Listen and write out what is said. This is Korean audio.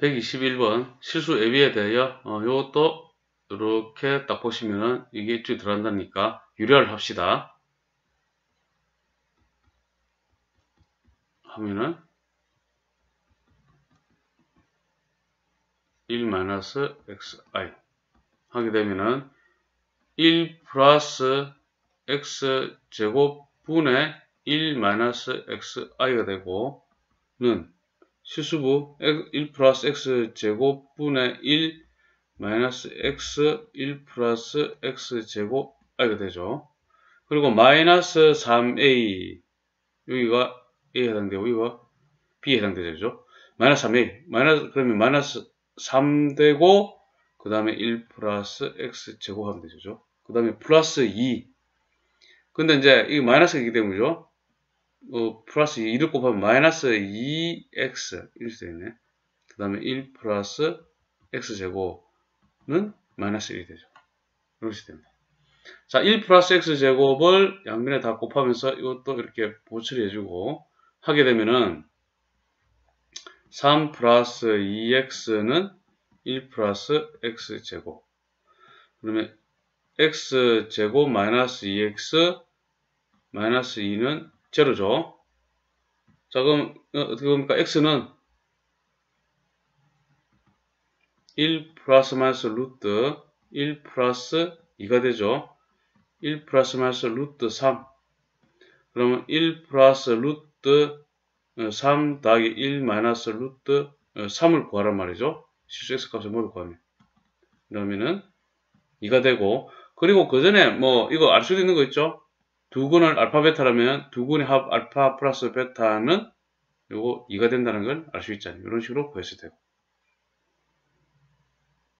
121번 실수 예비에 대하여 요것도 이렇게 딱 보시면은 이게 쭉 들어간다니까 유래를 합시다 하면은 1-xi 하게 되면은 1 플러스 x제곱 분의 1-xi가 되고 는 실수부 1 플러스 x제곱 분의 1-x 1 플러스 x제곱 i가 되죠. 그리고 마이너스 3a 여기가 a에 해당되고 이거 b에 해당되죠. 마이너스 3a 그러면 마이너스 3 되고 그 다음에 1 플러스 x 제곱하면 되죠. 그 다음에 플러스 2 근데 이제 이게 마이너스이기 때문이죠. 플러스 2를 곱하면 마이너스 2x 이렇게 되어있네. 그 다음에 1 플러스 x 제곱은 마이너스 1이 되죠. 이렇게 됩니다. 자, 1 플러스 x 제곱을 양면에 다 곱하면서 이것도 이렇게 보충을 해주고 하게 되면은 3 플러스 2x는 1 플러스 x제곱 그러면 x제곱 마이너스 2x 마이너스 2는 제로죠. 자 그럼 어떻게 봅니까? x는 1 플러스 마이너스 루트 1 플러스 2가 되죠. 1 플러스 마이너스 루트 3 그러면 1 플러스 루트 3 더하기 1 마이너스 루트 3을 구하란 말이죠. 실수 x값을 모두 구하면 그러면은 2가 되고 그리고 그 전에 뭐 이거 알 수도 있는 거 있죠. 두 근을 알파 베타라면 두 근의 합 알파 플러스 베타는 요거 2가 된다는 걸 알 수 있잖아요. 이런 식으로 구했을 때고